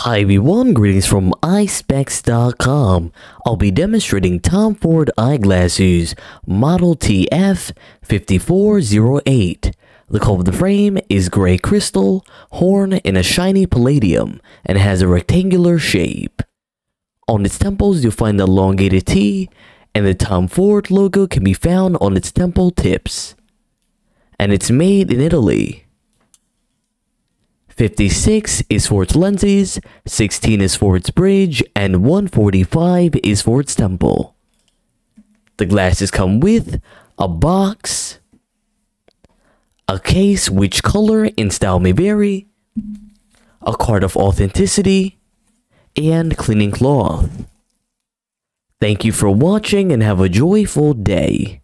Hi everyone, greetings from iSpecs.com. I'll be demonstrating Tom Ford eyeglasses, model TF5408. The color of the frame is gray crystal, horn in a shiny palladium, and has a rectangular shape. On its temples you'll find the elongated T, and the Tom Ford logo can be found on its temple tips. And it's made in Italy. 56 is for its lenses, 16 is for its bridge, and 145 is for its temple. The glasses come with a box, a case which color and style may vary, a card of authenticity, and cleaning cloth. Thank you for watching and have a joyful day.